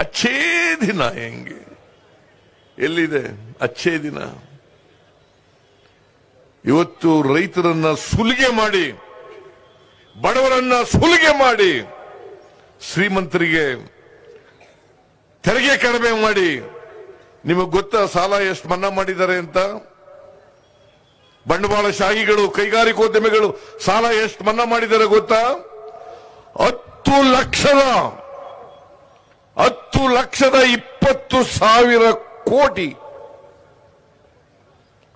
ಅಚ್ಚೇ ದಿನ ಹೆಂಗೆ? ಎಲ್ಲಿದೆ ಅಚ್ಚೇ ದಿನ? ಇವತ್ತು ರೈತರನ್ನ ಸುಲಿಗೆ ಮಾಡಿ, ಬಡವರನ್ನ ಸುಲಿಗೆ ಮಾಡಿ, ಶ್ರೀಮಂತರಿಗೆ ತೆರಿಗೆ ಕಡಿಮೆ ಮಾಡಿ. ನಿಮಗೆ ಗೊತ್ತಾ ಸಾಲ ಎಷ್ಟು ಮನ್ನಾ ಮಾಡಿದ್ದಾರೆ ಅಂತ? ಬಂಡವಾಳಶಾಹಿಗಳು, ಕೈಗಾರಿಕೋದ್ಯಮಿಗಳು ಸಾಲ ಎಷ್ಟು ಮನ್ನಾ ಮಾಡಿದ್ದಾರೆ ಗೊತ್ತಾ? 10,20,000 ಕೋಟಿ.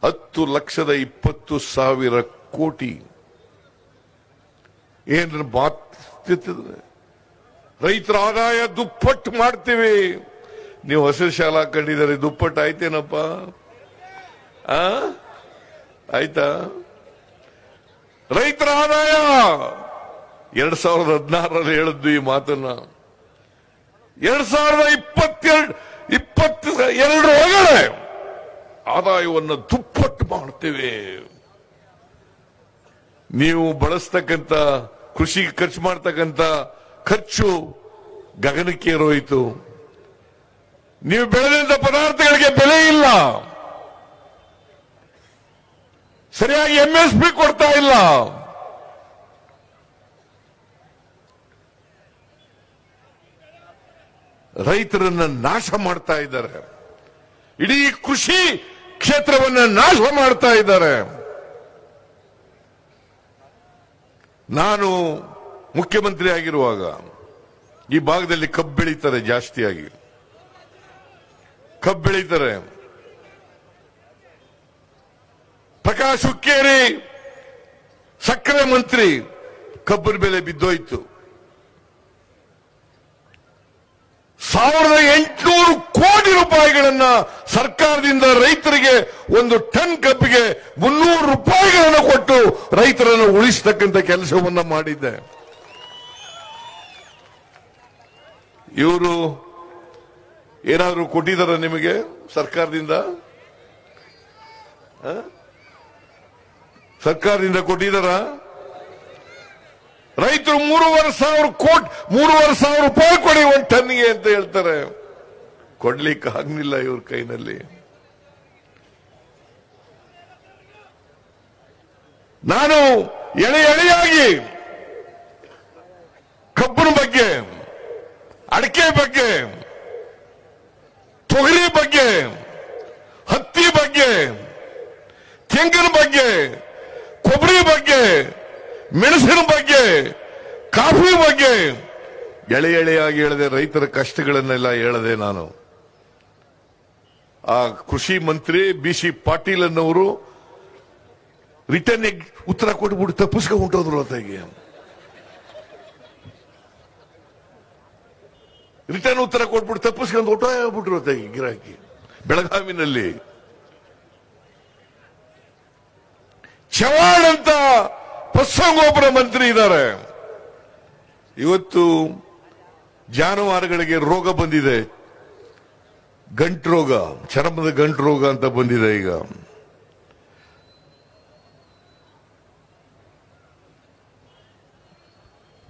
10,20,000 ಕೋಟಿ. ಏನ್ರ ಮಾತಿರ್ತದೆ? ರೈತರ ಆದಾಯ ದುಪ್ಪಟ್ಟು ಮಾಡ್ತೀವಿ. ನೀವು ಹಸಿರು ಶಾಲ ಹಾಕೊಂಡಿದ್ದಾರೆ, ದುಪ್ಪಟ್ಟು ಆಯ್ತೇನಪ್ಪ? ಆಯ್ತಾ? ರೈತರ ಆದಾಯ 2016ರಲ್ಲಿ ಹೇಳಿದ್ದು ಈ ಮಾತನ್ನ, 2022 ಒಳಗಡೆ ಆದಾಯವನ್ನು ದುಪ್ಪಟ್ಟು ಮಾಡ್ತೀವಿ. ನೀವು ಬಳಸ್ತಕ್ಕಂಥ ಕೃಷಿಗೆ ಖರ್ಚು ಮಾಡ್ತಕ್ಕಂಥ ಖರ್ಚು ಗಗನಕ್ಕೇರೋಯಿತು. ನೀವು ಬೆಳೆದಂಥ ಪದಾರ್ಥಗಳಿಗೆ ಬೆಲೆ ಇಲ್ಲ, ಸರಿಯಾಗಿ MSP ಕೊಡ್ತಾ ಇಲ್ಲ. ರೈತರನ್ನ ನಾಶ ಮಾಡ್ತಾ ಇದ್ದಾರೆ, ಇಡೀ ಕೃಷಿ ಕ್ಷೇತ್ರವನ್ನ ನಾಶ ಮಾಡ್ತಾ ಇದ್ದಾರೆ. ನಾನು ಮುಖ್ಯಮಂತ್ರಿ ಆಗಿರುವಾಗ ಈ ಭಾಗದಲ್ಲಿ ಕಬ್ಬು ಬೆಳೀತಾರೆ, ಜಾಸ್ತಿಯಾಗಿ ಕಬ್ಬು ಬೆಳೀತಾರೆ. ಪ್ರಕಾಶ್ ಹುಕ್ಕೇರಿ ಸಕ್ಕರೆ ಮಂತ್ರಿ, ಕಬ್ಬಿನ ಬೆಲೆ ಬಿದ್ದೋಯ್ತು. 1800 ಕೋಟಿ ರೂಪಾಯಿಗಳನ್ನ ಸರ್ಕಾರದಿಂದ ರೈತರಿಗೆ ಒಂದು ಟನ್ ಕಬ್ಬಿಗೆ 300 ರೂಪಾಯಿಗಳನ್ನು ಕೊಟ್ಟು ರೈತರನ್ನು ಉಳಿಸತಕ್ಕಂಥ ಕೆಲಸವನ್ನ ಮಾಡಿದ್ದೆ. ಇವರು ಏನಾದರೂ ಕೊಟ್ಟಿದ್ದಾರಾ ನಿಮಗೆ ಸರ್ಕಾರದಿಂದ? ಸರ್ಕಾರದಿಂದ ಕೊಟ್ಟಿದ್ದಾರಾ? ರೈತರು 3,500 ರೂಪಾಯಿ ಕೊಡಿ ಒಂದು ಟನ್ಗೆ ಅಂತ ಹೇಳ್ತಾರೆ. ಕೊಡ್ಲಿಕ್ಕೆ ಆಗ್ಲಿಲ್ಲ ಇವ್ರ ಕೈನಲ್ಲಿ. ನಾನು ಎಳೆಯಾಗಿ ಕಬ್ಬಿನ ಬಗ್ಗೆ, ಅಡಕೆ ಬಗ್ಗೆ, ತೊಗರಿ ಬಗ್ಗೆ, ಹತ್ತಿ ಬಗ್ಗೆ, ತೆಂಗಿನ ಬಗ್ಗೆ, ಕೊಬ್ಬರಿ ಬಗ್ಗೆ, ಮೆಣಸಿನ ಬಗ್ಗೆ, ಕಾಫಿ ಬಗ್ಗೆ ಎಳೆ ಎಳೆಯಾಗಿ ಹೇಳಿದೆ. ರೈತರ ಕಷ್ಟಗಳನ್ನೆಲ್ಲ ಹೇಳಿದೆ ನಾನು. ಆ ಕೃಷಿ ಮಂತ್ರಿ BC ಪಾಟೀಲ್ ಅನ್ನೋರು ರಿಟರ್ನ್ ಉತ್ತರ ಕೊಟ್ಬಿಟ್ಟು ತಪ್ಪಿಸ್ಕೊ ಹೊಂಟೋದ್ರು. ಅತಗೆ ರಿಟರ್ನ್ ಉತ್ತರ ಕೊಟ್ಬಿಟ್ಟು ತಪ್ಪಿಸ್ಕೊಂಡು ಹೊಟ್ಟೋ ಬಿಟ್ರು. ಅತಗೆ ಗಿರಾಕಿ ಬೆಳಗಾವಿನಲ್ಲಿ ಚವಾಣ್ ಅಂತ ಪಶುಸಂಗೋಪನಾ ಮಂತ್ರಿ ಇದ್ದಾರೆ. ಇವತ್ತು ಜಾನುವಾರುಗಳಿಗೆ ರೋಗ ಬಂದಿದೆ, ಗಂಟು ರೋಗ, ಚರ್ಮದ ಗಂಟು ರೋಗ ಅಂತ ಬಂದಿದೆ. ಈಗ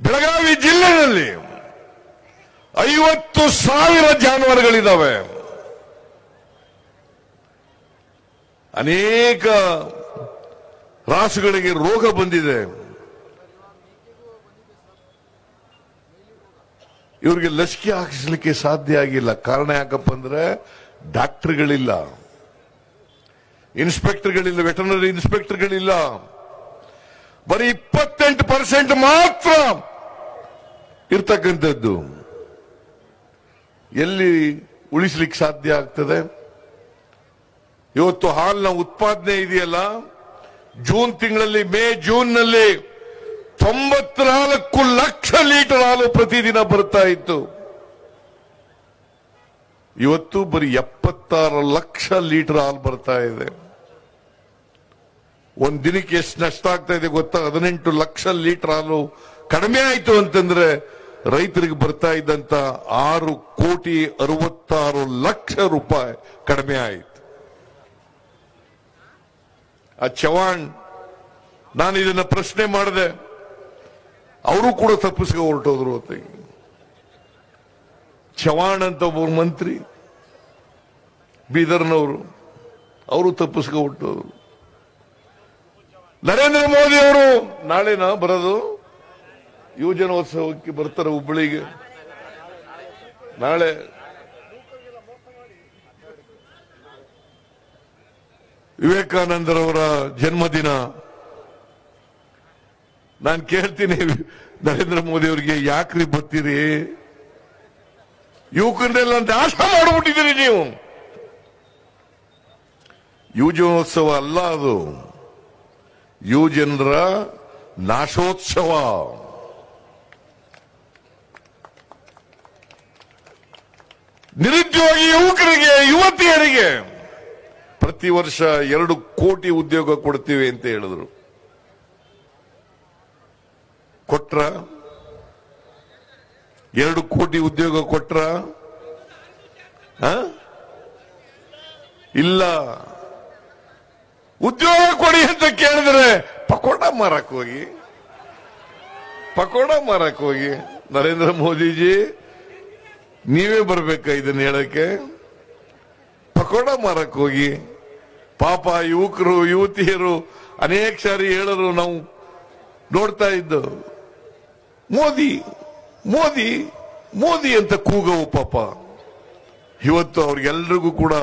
ಬೆಳಗಾವಿ ಜಿಲ್ಲೆಯಲ್ಲಿ 50,000 ಜಾನುವಾರುಗಳಿದ್ದಾವೆ. ಅನೇಕ ರಾಸುಗಳಿಗೆ ರೋಗ ಬಂದಿದೆ. ಇವರಿಗೆ ಲಸಿಕೆ ಹಾಕಿಸಲಿಕ್ಕೆ ಸಾಧ್ಯ ಆಗಿಲ್ಲ. ಕಾರಣ ಯಾಕಪ್ಪ ಅಂದ್ರೆ ಡಾಕ್ಟರ್ಗಳಿಲ್ಲ, ಇನ್ಸ್ಪೆಕ್ಟರ್ಗಳಿಲ್ಲ, ವೆಟರ್ನರಿ ಇನ್ಸ್ಪೆಕ್ಟರ್ಗಳಿಲ್ಲ. ಬರೀ 28% ಮಾತ್ರ ಇರ್ತಕ್ಕಂಥದ್ದು. ಎಲ್ಲಿ ಉಳಿಸ್ಲಿಕ್ಕೆ ಸಾಧ್ಯ ಆಗ್ತದೆ? ಇವತ್ತು ಹಾಲಿನ ಉತ್ಪಾದನೆ ಇದೆಯಲ್ಲ, ಜೂನ್ ತಿಂಗಳಲ್ಲಿ, ಜೂನ್ನಲ್ಲಿ 94 ಲಕ್ಷ ಲೀಟರ್ ಹಾಲು ಪ್ರತಿದಿನ ಬರ್ತಾ ಇತ್ತು. ಇವತ್ತು ಬರೀ 76 ಲಕ್ಷ ಲೀಟರ್ ಹಾಲು ಬರ್ತಾ ಇದೆ. ಒಂದು ದಿನಕ್ಕೆ ಎಷ್ಟು ನಷ್ಟ ಆಗ್ತಾ ಇದೆ ಗೊತ್ತಾ? 18 ಲಕ್ಷ ಲೀಟರ್ ಹಾಲು ಕಡಿಮೆ ಆಯಿತು ಅಂತಂದ್ರೆ ರೈತರಿಗೆ ಬರ್ತಾ ಇದ್ದಂತ 6,66,00,000 ರೂಪಾಯಿ ಕಡಿಮೆ ಆಯಿತು. ಆ ಚವಾಣ್, ನಾನು ಇದನ್ನ ಪ್ರಶ್ನೆ ಮಾಡಿದೆ, ಅವರು ಕೂಡ ತಪ್ಪಿಸ್ಕೊಂಡು ಹೊರಟೋದ್ರು. ಚವಾಣ್ ಅಂತ ಒಬ್ಬ ಮಂತ್ರಿ, ಬೀದರ್ನವರು, ಅವರು ತಪ್ಪಿಸ್ಕೊಂಡು ಹೊರಟೋದ್ರು. ನರೇಂದ್ರ ಮೋದಿ ಅವರು ನಾಳೆನಾ ಬರೋದು ಯುವಜನೋತ್ಸವಕ್ಕೆ? ಬರ್ತಾರೆ ಹುಬ್ಬಳ್ಳಿಗೆ ನಾಳೆ. ವಿವೇಕಾನಂದರವರ ಜನ್ಮದಿನ. ನಾನು ಕೇಳ್ತೀನಿ ನರೇಂದ್ರ ಮೋದಿ ಅವರಿಗೆ, ಯಾಕ್ರಿ ಬರ್ತೀರಿ? ಯುವಕರನ್ನೆಲ್ಲ ನಾಶ ಮಾಡಿಬಿಟ್ಟಿದ್ದೀರಿ ನೀವು. ಯುವಜನೋತ್ಸವ ಅಲ್ಲ ಅದು, ಯುವಜನರ ನಾಶೋತ್ಸವ. ನಿರುದ್ಯೋಗಿ ಯುವಕರಿಗೆ ಯುವತಿಯರಿಗೆ ಪ್ರತಿ ವರ್ಷ 2 ಕೋಟಿ ಉದ್ಯೋಗ ಕೊಡ್ತೀವಿ ಅಂತ ಹೇಳಿದರು. ಕೊಟ್ರ? 2 ಕೋಟಿ ಉದ್ಯೋಗ ಕೊಟ್ರ? ಇಲ್ಲ. ಉದ್ಯೋಗ ಕೊಡಿ ಅಂತ ಕೇಳಿದ್ರೆ ಪಕೋಡ ಮಾರಕ್ಕೆ ಹೋಗಿ ನರೇಂದ್ರ ಮೋದಿಜಿ ನೀವೇ ಬರಬೇಕಾ ಇದನ್ನ ಹೇಳಕ್ಕೆ? ಪಕೋಡ ಮಾರಕ್ಕೆ ಹೋಗಿ. ಪಾಪ ಯುವಕರು ಯುವತಿಯರು ಅನೇಕ ಸಾರಿ ಹೇಳರು, ನಾವು ನೋಡ್ತಾ ಇದ್ದು ಮೋದಿ ಮೋದಿ ಮೋದಿ ಅಂತ ಕೂಗವು. ಪಾಪ ಇವತ್ತು ಅವ್ರಿಗೆಲ್ರಿಗೂ ಕೂಡ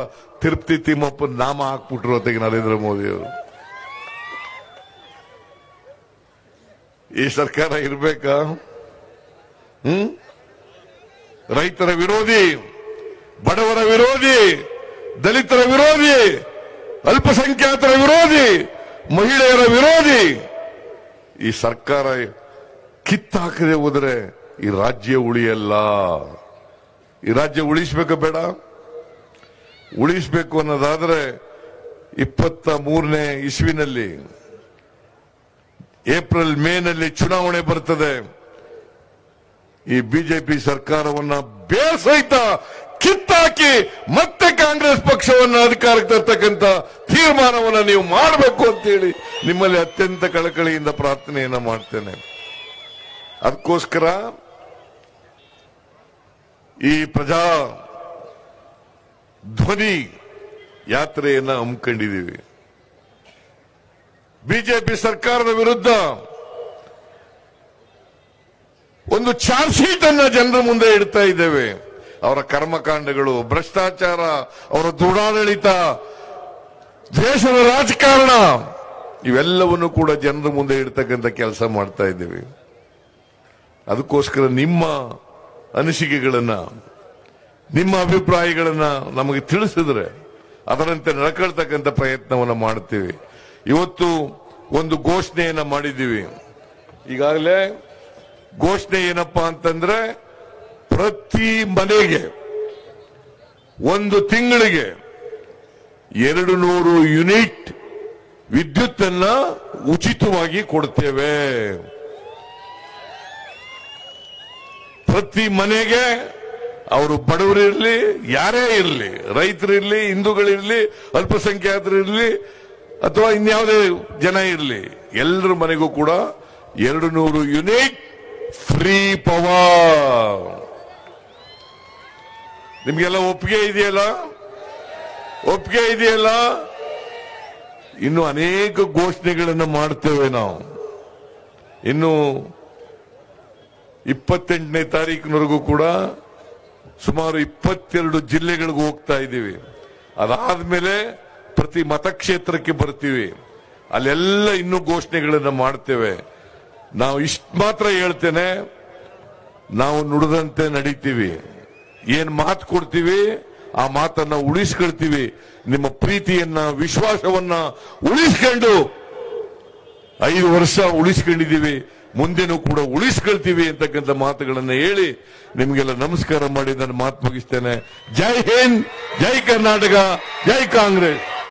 ತಿರುಪತಿ ತಿಮ್ಮಪ್ಪನ ನಾಮ ಹಾಕ್ಬಿಟ್ರು ಅತೆಗೆ ನರೇಂದ್ರ ಮೋದಿ ಅವರು. ಈ ಸರ್ಕಾರ ಇರಬೇಕಾ? ರೈತರ ವಿರೋಧಿ, ಬಡವರ ವಿರೋಧಿ, ದಲಿತರ ವಿರೋಧಿ, ಅಲ್ಪಸಂಖ್ಯಾತರ ವಿರೋಧಿ, ಮಹಿಳೆಯರ ವಿರೋಧಿ ಈ ಸರ್ಕಾರ ಕಿತ್ತಾಕದೆ ಹೋದರೆ ಈ ರಾಜ್ಯ ಉಳಿಯಲ್ಲ. ಈ ರಾಜ್ಯ ಉಳಿಸಬೇಕು ಬೇಡ? ಉಳಿಸಬೇಕು ಅನ್ನೋದಾದ್ರೆ 23ನೇ ಇಸ್ವಿನಲ್ಲಿ ಏಪ್ರಿಲ್ ಮೇನಲ್ಲಿ ಚುನಾವಣೆ ಬರ್ತದೆ. ಈ ಬಿಜೆಪಿ ಸರ್ಕಾರವನ್ನ ಬೇಸಹಿತ ಕಿತ್ತಾಕಿ ಮತ್ತೆ ಕಾಂಗ್ರೆಸ್ ಪಕ್ಷವನ್ನ ಅಧಿಕಾರಕ್ಕೆ ತರ್ತಕ್ಕಂಥ ತೀರ್ಮಾನವನ್ನ ನೀವು ಮಾಡಬೇಕು ಅಂತೇಳಿ ನಿಮ್ಮಲ್ಲಿ ಅತ್ಯಂತ ಕಳಕಳಿಯಿಂದ ಪ್ರಾರ್ಥನೆಯನ್ನ ಮಾಡ್ತೇನೆ. ಅದಕ್ಕೋಸ್ಕರ ಈ ಪ್ರಜಾ ಧ್ವನಿ ಯಾತ್ರೆಯನ್ನ ಹಮ್ಮಿಕೊಂಡಿದ್ದೀವಿ. ಬಿಜೆಪಿ ಸರ್ಕಾರದ ವಿರುದ್ಧ ಒಂದು ಚಾರ್ಜ್ ಶೀಟ್ ಅನ್ನ ಜನರ ಮುಂದೆ ಇಡ್ತಾ ಇದ್ದೇವೆ. ಅವರ ಕರ್ಮಕಾಂಡಗಳು, ಭ್ರಷ್ಟಾಚಾರ, ಅವರ ದುರಾಡಳಿತ, ದೇಶದ ರಾಜಕಾರಣ ಇವೆಲ್ಲವನ್ನು ಕೂಡ ಜನರ ಮುಂದೆ ಇಡ್ತಕ್ಕಂಥ ಕೆಲಸ ಮಾಡ್ತಾ ಇದ್ದೇವೆ. ಅದಕ್ಕೋಸ್ಕರ ನಿಮ್ಮ ಅನಿಸಿಕೆಗಳನ್ನ, ನಿಮ್ಮ ಅಭಿಪ್ರಾಯಗಳನ್ನ ನಮಗೆ ತಿಳಿಸಿದ್ರೆ ಅದರಂತೆ ನಡ್ಕೊಳ್ತಕ್ಕಂಥ ಪ್ರಯತ್ನವನ್ನು ಮಾಡ್ತೀವಿ. ಇವತ್ತು ಒಂದು ಘೋಷಣೆಯನ್ನ ಮಾಡಿದ್ದೀವಿ. ಈಗಾಗಲೇ ಘೋಷಣೆ ಏನಪ್ಪಾ ಅಂತಂದ್ರೆ, ಪ್ರತಿ ಮನೆಗೆ 1 ತಿಂಗಳಿಗೆ 200 ಯೂನಿಟ್ ವಿದ್ಯುತ್ ಅನ್ನ ಉಚಿತವಾಗಿ ಕೊಡ್ತೇವೆ. ಪ್ರತಿ ಮನೆಗೆ, ಅವರು ಬಡವರಿರ್ಲಿ ಯಾರೇ ಇರಲಿ, ರೈತರಿರ್ಲಿ, ಹಿಂದೂಗಳಿರ್ಲಿ, ಅಲ್ಪಸಂಖ್ಯಾತರಿರ್ಲಿ, ಅಥವಾ ಇನ್ಯಾವುದೇ ಜನ ಇರಲಿ, ಎಲ್ಲರ ಮನೆಗೂ ಕೂಡ 200 ಯೂನಿಟ್ ಫ್ರೀ ಪವರ್. ನಿಮ್ಗೆಲ್ಲ ಒಪ್ಪಿಗೆ ಇದೆಯಲ್ಲ? ಇನ್ನು ಅನೇಕ ಘೋಷಣೆಗಳನ್ನು ಮಾಡ್ತೇವೆ ನಾವು. ಇನ್ನು 28ನೇ ತಾರೀಕಿನವರೆಗೂ ಕೂಡ ಸುಮಾರು 22 ಜಿಲ್ಲೆಗಳಿಗೂ ಹೋಗ್ತಾ ಇದ್ದೀವಿ. ಅದಾದ್ಮೇಲೆ ಪ್ರತಿ ಮತಕ್ಷೇತ್ರಕ್ಕೆ ಬರ್ತೀವಿ. ಅಲ್ಲೆಲ್ಲ ಇನ್ನೂ ಘೋಷಣೆಗಳನ್ನು ಮಾಡ್ತೇವೆ. ನಾವು ಇಷ್ಟು ಮಾತ್ರ ಹೇಳ್ತೇನೆ, ನಾವು ನುಡಿದಂತೆ ನಡೀತೀವಿ. ಏನ್ ಮಾತು ಕೊಡ್ತೀವಿ ಆ ಮಾತನ್ನ ಉಳಿಸ್ಕೊಳ್ತೀವಿ. ನಿಮ್ಮ ಪ್ರೀತಿಯನ್ನ, ವಿಶ್ವಾಸವನ್ನ ಉಳಿಸ್ಕೊಂಡು 5 ವರ್ಷ ಉಳಿಸ್ಕೊಂಡಿದ್ದೀವಿ, ಮುಂದೆನೂ ಕೂಡ ಉಳಿಸ್ಕೊಳ್ತೀವಿ ಅಂತಕ್ಕಂಥ ಮಾತುಗಳನ್ನು ಹೇಳಿ ನಿಮಗೆಲ್ಲ ನಮಸ್ಕಾರ ಮಾಡಿ ನಾನು ಮಾತು ಮುಗಿಸ್ತೇನೆ. ಜೈ ಹಿಂದ್, ಜೈ ಕರ್ನಾಟಕ, ಜೈ ಕಾಂಗ್ರೆಸ್.